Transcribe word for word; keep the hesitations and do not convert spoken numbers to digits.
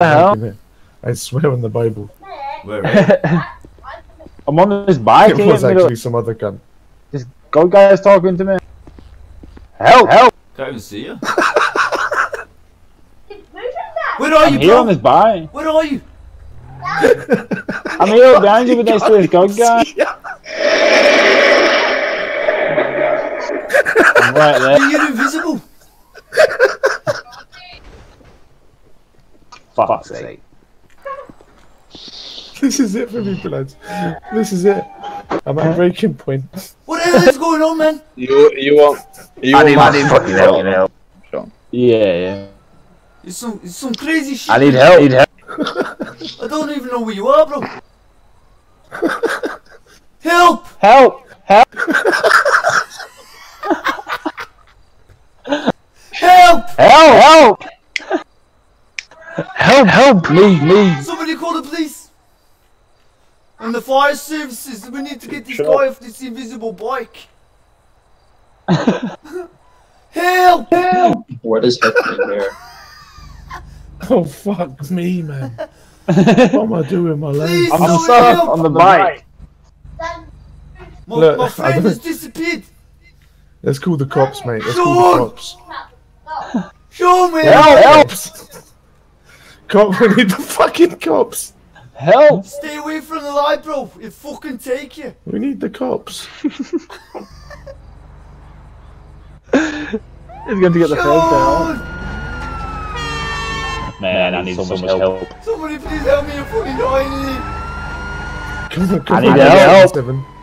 hell? I swear in the Bible. Where is I'm on this bike. It was actually some other cunt. This goat guy is talking to me. Help! Help! Can't even see you. Where are I'm you, bro? I'm here on this bike. Where are you? I'm here behind you, but next to this goat guy. I'm right there. You're invisible. Fuck's sake. This is it for me, lads. This is it. I'm at breaking point. What the hell is going on, man? You, you want? You I need, I need fucking help. help. Yeah, yeah. It's some, it's some crazy shit. I need help. I need help. I don't even know where you are, bro. Help! Help! Help! Help! Help! Help! Help! Help! Please, please. Somebody call the police. And the fire services, we need to get this Shut guy up. off this invisible bike. Help! Help! What is happening there? Oh, fuck me, man. What am I doing with my life? I'm stuck on, on the bike. My, Look, my friend has disappeared. Let's call the cops, mate. Let's Sean! call the cops. Sean, man! Help! Help! Cop, we need the fucking cops. Help! Stay away from the light, bro. It fucking take you. We need the cops. He's going to get the phone out. Man, Man, I need so, so much help. help. Somebody please help me. I'm fucking dying. Come on, come I need on. help. Seven.